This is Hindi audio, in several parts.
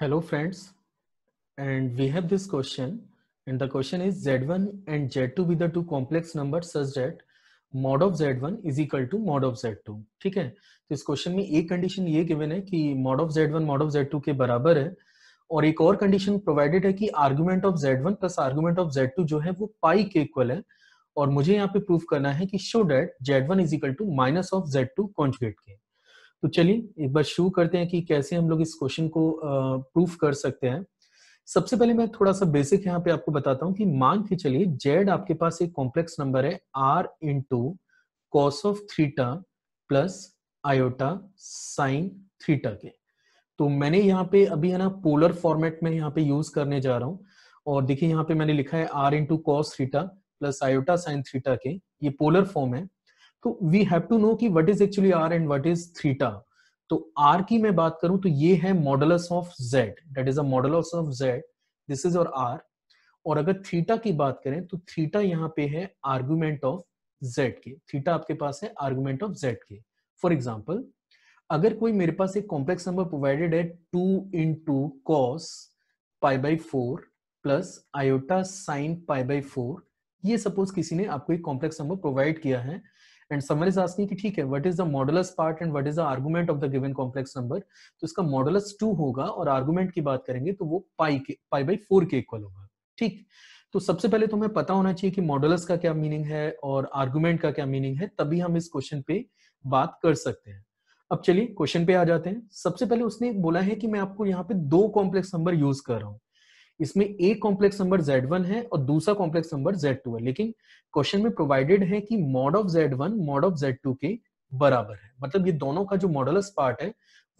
Hello friends, and we have this question, and the question is Z1 and Z2 be the two complex numbers such that mod of Z1 is equal to mod of Z2. ठीक है, तो इस क्वेश्चन में एक कंडीशन ये गिवन है कि mod of Z1 mod of Z2 के बराबर है, और एक और कंडीशन प्रोवाइडेड है कि argument of Z1 plus argument of Z2 जो है वो पाई के इक्वल है, और मुझे यहाँ पे प्रूव करना है कि show that Z1 is equal to minus of Z2 conjugate के। तो चलिए एक बार शुरू करते हैं कि कैसे हम लोग इस क्वेश्चन को प्रूफ कर सकते हैं। सबसे पहले मैं थोड़ा सा बेसिक यहाँ पे आपको बताता हूँ कि मान के चलिए जेड आपके पास एक कॉम्प्लेक्स नंबर है R into cos of theta plus iota sine theta के। तो मैंने यहाँ पे अभी है ना पोलर फॉर्मेट में यहाँ पे यूज करने जा रहा हूँ, और देखिए यहाँ पे मैंने लिखा है R into cos theta plus iota sine theta के, ये पोलर फॉर्म है। तो वी हैव टू नो कि what is actually R and what is theta. तो आर की मैं बात करूं तो ये है modulus of Z, that is a modulus of Z, this is your R. और अगर थीटा की बात करें तो थीटा यहाँ पे है आर्गुमेंट ऑफ जेड के, थीटा आपके पास है आर्गुमेंट ऑफ जेड के। फॉर एग्जाम्पल अगर कोई मेरे पास एक कॉम्प्लेक्स नंबर प्रोवाइडेड है 2 into cos π/4 plus iota sine π/4, ये सपोज किसी ने आपको एक कॉम्प्लेक्स नंबर प्रोवाइड किया है and someone is asking कि ठीक है what is the modulus part and what is the argument of the given complex number, तो इसका modulus 2 होगा और argument की बात करेंगे तो वो pi by 4 के इक्वल होगा। ठीक, तो सबसे पहले तो हमें पता होना चाहिए कि modulus का क्या मीनिंग है और argument का क्या मीनिंग है, तभी हम इस क्वेश्चन पे बात कर सकते हैं। अब चलिए क्वेश्चन पे आ जाते हैं। सबसे पहले उसने बोला है कि मैं आपको यहाँ पे दो कॉम्प्लेक्स नंबर यूज कर रहा हूँ, इसमें एक कॉम्प्लेक्स नंबर Z1 है और दूसरा कॉम्प्लेक्स नंबर Z2 है, लेकिन क्वेश्चन में प्रोवाइडेड है कि mod of Z1 mod of Z2 के बराबर है, मतलब ये दोनों का जो मॉडुलस पार्ट है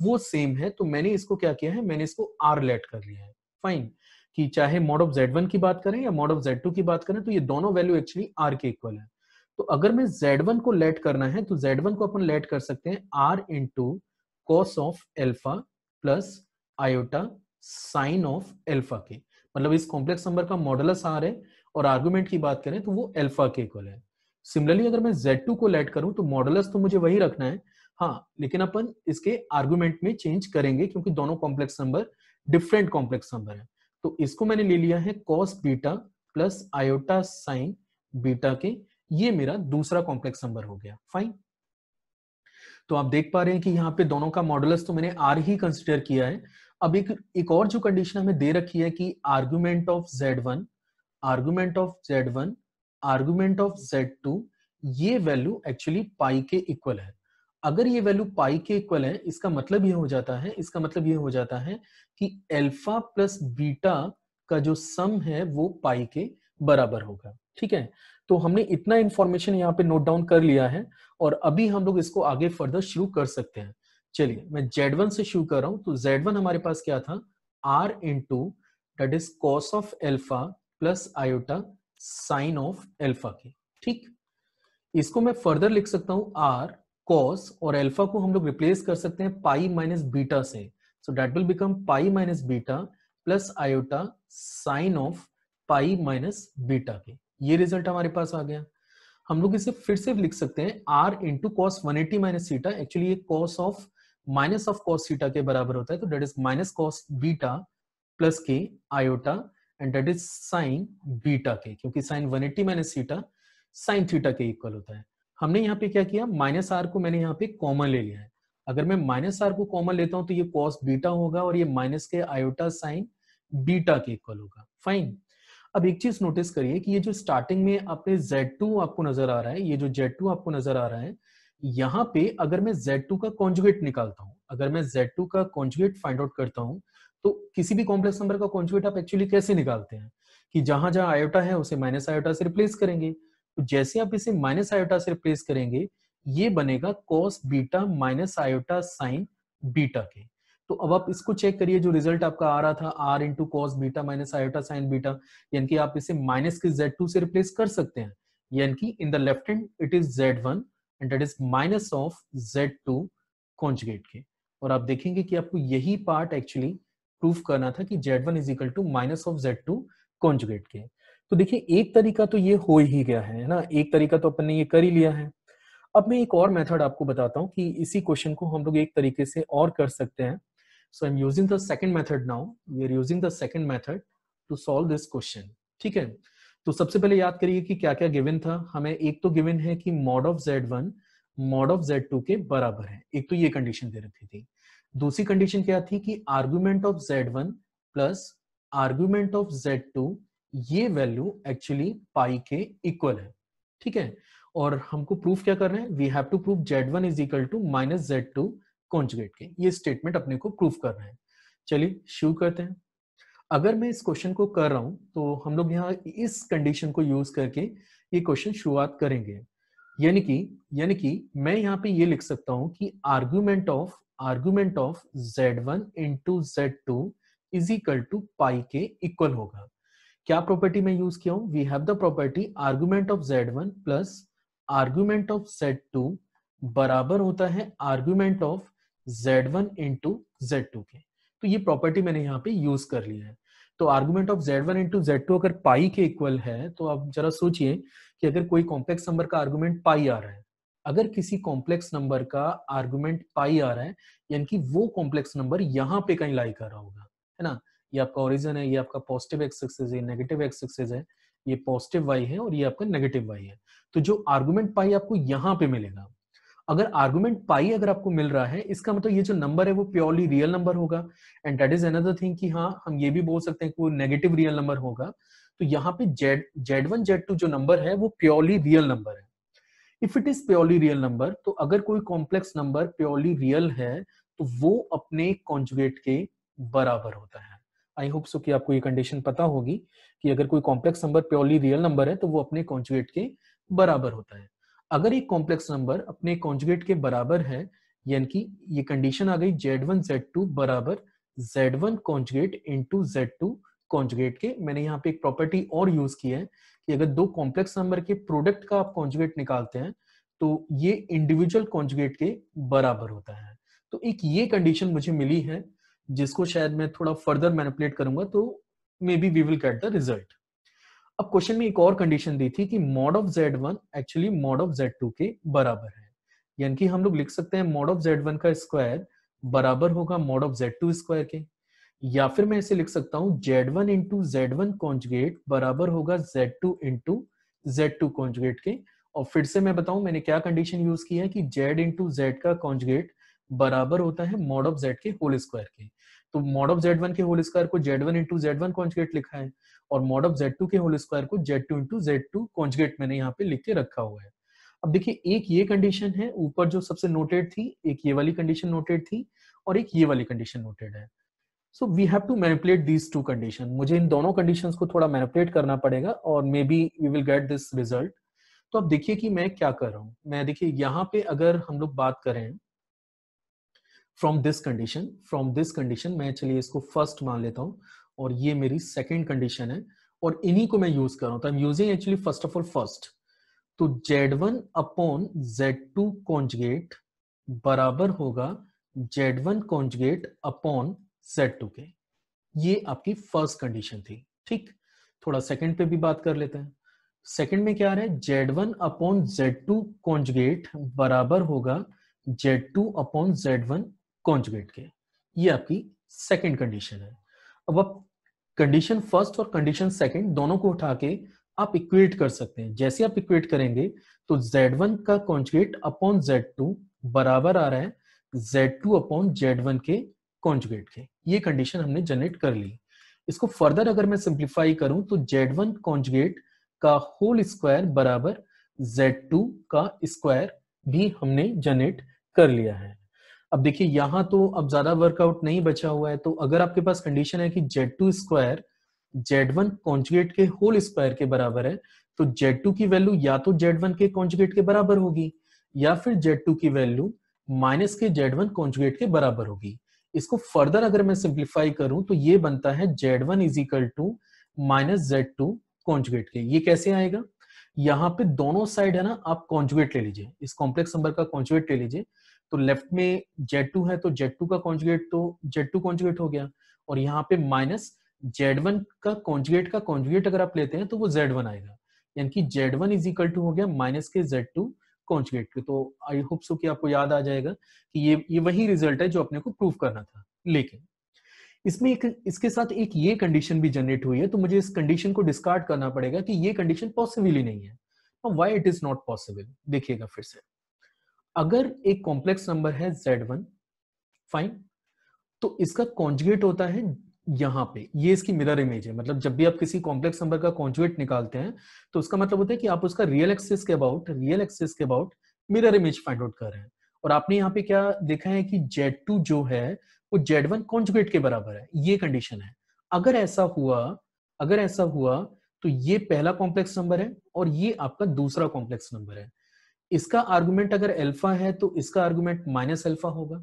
वो सेम है। तो मैंने इसको क्या किया है, मैंने इसको R लेट कर लिया है। फाइन, कि चाहे मॉड ऑफ Z1 की बात करें या मॉड ऑफ Z2 की बात करें तो ये दोनों वैल्यू एक्चुअली R के इक्वल है। तो अगर मैं Z1 को लेट करना है तो Z1 को अपन लेट कर सकते हैं R into cos of alpha plus iota sine of alpha के, मतलब इस कॉम्प्लेक्स नंबर का मॉडुलस आर है और आर्गुमेंट की बात करें तो वो अल्फा के इक्वल है। सिमिलरली अगर मैं Z2 को लेट करूं तो मॉडुलस तो मुझे वही रखना है, हाँ, लेकिन अपन इसके आर्गुमेंट में चेंज करेंगे क्योंकि दोनों complex number different complex number है। तो इसको मैंने ले लिया है cos beta plus iota sine beta के, ये मेरा दूसरा कॉम्प्लेक्स नंबर हो गया। फाइन, तो आप देख पा रहे हैं कि यहाँ पे दोनों का मॉडुलस तो मैंने आर ही कंसिडर किया है। अब एक और जो कंडीशन हमें दे रखी है कि argument of Z1 argument of Z2 ये वैल्यू एक्चुअली पाई के इक्वल है। अगर ये वैल्यू पाई के इक्वल है इसका मतलब ये हो जाता है कि अल्फा प्लस बीटा का जो सम है वो पाई के बराबर होगा। ठीक है, तो हमने इतना इंफॉर्मेशन यहाँ पे नोट डाउन कर लिया है और अभी हम लोग इसको आगे फर्दर शुरू कर सकते हैं। चलिए मैं Z1 से शुरू कर रहा हूं। तो Z1 हमारे पास क्या था, R into that is cos of alpha plus iota sine of alpha के। ठीक, इसको मैं फर्दर लिख सकता हूं R कॉस, और एल्फा को हम लोग रिप्लेस कर सकते हैं पाई माइनस बीटा से, so that will become pi minus beta plus iota sine of pi minus beta के, ये रिजल्ट हमारे पास आ गया। हम लोग इसे फिर से लिख सकते हैं R into cos 180 minus theta, actually ये cos of minus of cos theta के बराबर होता है, तो that is minus cos beta plus के iota and that is sine beta के, क्योंकि sine 180 minus theta sine theta के इक्वल होता है। हमने यहाँ पे क्या किया, माइनस आर को मैंने यहाँ पे कॉमन ले लिया है। अगर मैं माइनस आर को कॉमन लेता हूँ तो ये कॉस बीटा होगा और ये माइनस के आयोटा साइन बीटा के इक्वल होगा। फाइन, अब एक चीज नोटिस करिए कि ये जो स्टार्टिंग में आपने Z2 आपको नजर आ रहा है, ये जो Z2 आपको नजर आ रहा है, यहाँ पे अगर मैं Z2 का कॉन्जुगेट निकालता हूँ, अगर मैं Z2 का कॉन्जुगेट फाइंड आउट करता हूँ तो किसी भी कॉम्प्लेक्स नंबर का कॉन्जुगेट आप एक्चुअली कैसे निकालते हैं कि जहां जहां आयोटा है उसे माइनस आयोटा से रिप्लेस करेंगे। तो जैसे आप इसे माइनस आयोटा से रिप्लेस करेंगे ये बनेगा cos beta minus iota sine beta के। तो अब आप इसको चेक करिए, जो रिजल्ट आपका आ रहा था R into cos beta minus iota sine beta, यानी कि आप इसे माइनस के Z2 से रिप्लेस कर सकते हैं, यानी कि in the left hand it is Z1 and it is minus of Z2 conjugate के। और आप देखेंगे कि आपको यही पार्ट एक्चुअली प्रूफ करना था कि Z1 is equal to minus of Z2 conjugate के। तो देखिए एक तरीका तो ये हो ही गया है ना, एक तरीका तो अपन ने ये कर ही लिया है। अब मैं एक और मेथड आपको बताता हूँ कि इसी क्वेश्चन को हम लोग एक तरीके से और कर सकते हैं। So I'm using the second method now. We are using the second method to solve this question. ठीक है, तो सबसे पहले याद करिए कि क्या क्या गिवन था हमें. एक तो गिवन है कि mod of z1 mod of z2 के बराबर है. एक तो ये कंडीशन दे रखी थी. दूसरी कंडीशन क्या थी कि argument of z1 plus argument of z2 ये वैल्यू एक्चुअली पाई के इक्वल है. ठीक है, और हमको प्रूफ क्या करना है, we have to proof z1 is equal to minus z2 conjugate के. ये स्टेटमेंट अपने को प्रूफ करना है. चलिए शुरू करते हैं. अगर मैं इस क्वेश्चन को कर रहा हूं तो हम लोग यहाँ इस कंडीशन को यूज करके ये क्वेश्चन शुरुआत करेंगे. यानी कि मैं यहाँ पे ये लिख सकता हूँ कि argument of z1 into z2 is equal to pi के इक्वल होगा. क्या प्रॉपर्टी में यूज किया हूँ, we have the property argument of z1 plus argument of z2 बराबर होता है argument of z1 into z2 के. तो ये प्रॉपर्टी मैंने यहाँ पे यूज कर लिया है. तो argument of z1 into z2 अगर पाई के इक्वल है तो आप जरा सोचिए कि अगर कोई कॉम्प्लेक्स नंबर का आर्गुमेंट पाई आ रहा है, अगर किसी कॉम्प्लेक्स नंबर का आर्गुमेंट पाई आ रहा है यानी कि वो कॉम्प्लेक्स नंबर यहाँ पे कहीं लाई कर रहा होगा, है ना. ये आपका ओरिजिन है, ये आपका पॉजिटिव एक्स एक्सिस है, नेगेटिव एक्स एक्सिस है, ये पॉजिटिव वाई है और ये आपका नेगेटिव वाई है. तो जो आर्गुमेंट पाई आपको यहाँ पे मिलेगा, अगर आर्गुमेंट पाई अगर आपको मिल रहा है इसका मतलब ये जो नंबर है वो प्योरली रियल नंबर होगा. And that is another thing कि हाँ हम ये भी बोल सकते हैं कि वो नेगेटिव रियल नंबर होगा. तो यहाँ पे z1 z2 जो नंबर है वो प्योरली रियल नंबर है. If it is purely real number तो अगर कोई कॉम्प्लेक्स नंबर प्योरली रियल है तो वो अपने कॉन्जुगेट के बराबर होता है. आई होप सो कि आपको ये कंडीशन पता होगी कि अगर कोई complex number purely real number है तो वो अपने कॉन्जुगेट के बराबर होता है. अगर एक कॉम्प्लेक्स नंबर अपने कॉन्जुगेट के बराबर है यानी कि ये कंडीशन आ गई z1 z2 बराबर z1 conjugate into z2 conjugate के. मैंने यहाँ पे एक प्रॉपर्टी और यूज की है कि अगर दो कॉम्प्लेक्स नंबर के प्रोडक्ट का आप कॉन्जुगेट निकालते हैं तो ये इंडिविजुअल कॉन्जुगेट के बराबर होता है. तो एक ये कंडीशन मुझे मिली है जिसको शायद मैं थोड़ा फर्दर मैनिपुलेट करूंगा तो maybe we will get the result. अब क्वेश्चन में एक और कंडीशन दी थी कि mod of z1 actually mod of z2 के बराबर है. यानी कि हम लोग लिख सकते हैं मॉड ऑफ z1 का स्क्वायर बराबर होगा मॉड ऑफ z2 स्क्वायर के, या फिर मैं ऐसे लिख सकता हूं z1 इंटू z1 कॉन्जुगेट बराबर होगा z2 इंटू z2 कॉन्जुगेट के. और फिर से मैं बताऊं मैंने क्या कंडीशन यूज की है कि z इंटू z का कॉन्जुगेट बराबर होता है मॉड ऑफ z के होल स्क्वायर के. तो मॉड ऑफ z1 के होल स्क्वायर को z1 इंटू z1 कॉन्जुगेट लिखा है और मॉड ऑफ z2 के होल स्क्वायर को z2 इंटू z2 कॉन्जुगेट मैंने यहाँ पे लिख के रखा हुआ है. अब देखिए एक ये कंडीशन है ऊपर जो सबसे नोटेड थी, एक ये वाली कंडीशन नोटेड थी और एक ये वाली कंडीशन नोटेड है. So we have to manipulate these two condition. मुझे इन दोनों कंडीशंस को थोड़ा मैनिपुलेट करना पड़ेगा और maybe we will get this result. तो अब देखिए कि मैं क्या कर रहा हूँ. मैं देखिए यहाँ पे अगर हम लोग बात करें फ्रॉम दिस कंडीशन मैं चलिए इसको फर्स्ट मान लेता हूँ और ये मेरी सेकंड कंडीशन है और इन्हीं को मैं यूज कर रहा हूँ. तो I am using actually first. तो z1 अपॉन z2 कॉन्जुगेट बराबर होगा z1 कॉन्जुगेट अपॉन z2 के. ये आपकी फर्स्ट कंडीशन थी. ठीक, थोड़ा सेकंड पे भी बात कर लेते हैं. सेकंड में क्या आ रहा है, z1 अपॉन z2 कॉन्जुगेट बराबर होगा z2 अपॉन z1 कॉन्जुगेट के. ये आपकी सेकंड कंडीशन है. अब आप कंडीशन फर्स्ट और कंडीशन सेकंड दोनों को उठा के आप इक्वेट कर सकते हैं. जैसे आप इक्वेट करेंगे तो z1 का कॉन्जुगेट अपॉन z2 बराबर आ रहा है z2 अपॉन z1 के कॉन्जुगेट के. ये कंडीशन हमने जनरेट कर ली. इसको फर्दर अगर मैं सिंप्लीफाई करूं तो z1 कॉन्जुगेट का होल स्क्वायर बराबर z2 का स्क्वायर भी हमने जनरेट कर लिया है. अब देखिए यहाँ तो अब ज्यादा वर्कआउट नहीं बचा हुआ है. तो अगर आपके पास कंडीशन है कि z2 स्क्वायर z1 कॉन्जुगेट के होल स्क्वायर के बराबर है तो z2 की वैल्यू या तो z1 के कॉन्जुगेट के बराबर होगी या फिर z2 की वैल्यू माइनस के z1 कॉन्जुगेट के बराबर होगी. इसको फर्दर अगर मैं सिंप्लीफाई करूं तो ये बनता है z1 is equal to minus z2 conjugate के. ये कैसे आएगा, यहाँ पे दोनों साइड है ना, आप कॉन्जुगेट ले लीजिए, इस कॉम्प्लेक्स नंबर का कॉन्जुगेट ले लीजिए. तो लेफ्ट में z2 है तो z2 का कॉन्जुगेट तो z2 कॉन्जुगेट हो गया और यहाँ पे माइनस z1 का कॉन्जुगेट अगर आप लेते हैं तो वो z1 आएगा. यानी कि z1 इज इक्वल टू हो गया माइनस के z2 कॉन्जुगेट के. तो आई होप सो कि आपको याद आ जाएगा कि ये वही रिजल्ट है जो अपने को प्रूव करना था. लेकिन इसमें इसके साथ एक ये कंडीशन भी जनरेट हुई है, तो मुझे इस कंडीशन को डिस्कार्ड करना पड़ेगा कि ये कंडीशन पॉसिबल ही नहीं है। Why it is not possible? देखिएगा फिर से, अगर एक कॉम्प्लेक्स नंबर है z1, फाइन, तो इसका कॉन्जुगेट होता है यहाँ पे, ये इसकी मिरर इमेज है। मतलब जब भी आप किसी कॉम्प्लेक्स नंबर का कॉन्जुगेट निकालते हैं तो उसका मतलब होता है कि आप उसका रियल एक्सिस के about mirror image find out कर रहे हैं। और आपने यहाँ पे क्या देखा है कि z2 जो है वो z1 कॉन्जुगेट के बराबर है, ये कंडीशन है। अगर ऐसा हुआ तो ये पहला कॉम्प्लेक्स नंबर है और ये आपका दूसरा कॉम्प्लेक्स नंबर है। इसका आर्गुमेंट अगर अल्फा है तो इसका आर्गुमेंट माइनस अल्फा होगा,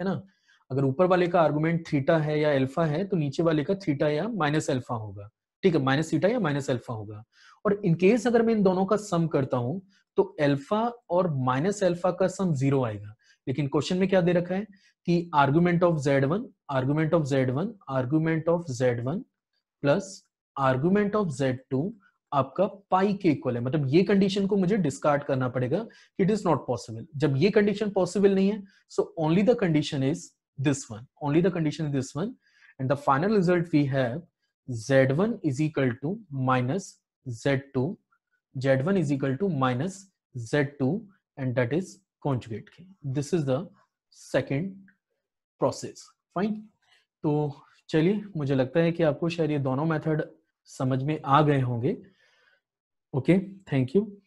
है ना। अगर ऊपर वाले का आर्गुमेंट थीटा है या अल्फा है तो नीचे वाले का थीटा या माइनस अल्फा होगा, ठीक है, माइनस थीटा या माइनस अल्फा होगा। और इनकेस अगर मैं इन दोनों का सम करता हूं तो अल्फा और माइनस अल्फा का सम 0 आएगा। लेकिन क्वेश्चन में क्या दे रखा है कि argument of z1 plus argument of z2 आपका पाई के इक्वल है। मतलब ये कंडीशन को मुझे डिस्कार्ड करना पड़ेगा कि इट इज नॉट पॉसिबल। जब ये कंडीशन पॉसिबल नहीं है, so only the condition is this one, only the condition is this one, and the final result we have z1 is equal to minus z2, and that is conjugate. This is the second process. Fine. तो चलिए, मुझे लगता है कि आपको शायद ये दोनों मेथड समझ में आ गए होंगे। Okay, thank you.